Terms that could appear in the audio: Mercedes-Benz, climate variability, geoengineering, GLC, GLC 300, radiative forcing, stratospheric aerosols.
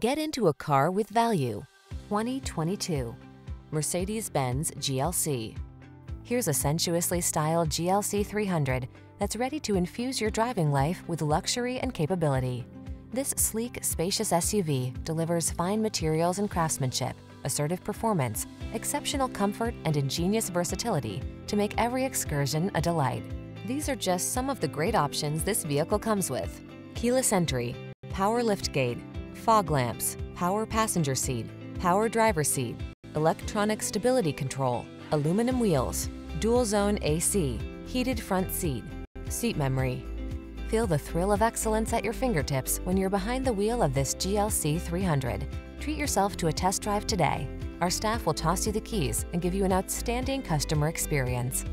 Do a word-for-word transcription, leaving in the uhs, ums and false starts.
Get into a car with value. twenty twenty-two Mercedes-Benz G L C. Here's a sensuously styled G L C three hundred that's ready to infuse your driving life with luxury and capability. This sleek, spacious S U V delivers fine materials and craftsmanship, assertive performance, exceptional comfort, and ingenious versatility to make every excursion a delight. These are just some of the great options this vehicle comes with: keyless entry, power liftgate, fog lamps, power passenger seat, power driver seat, electronic stability control, aluminum wheels, dual zone A C, heated front seat, seat memory. Feel the thrill of excellence at your fingertips when you're behind the wheel of this G L C three hundred. Treat yourself to a test drive today. Our staff will toss you the keys and give you an outstanding customer experience.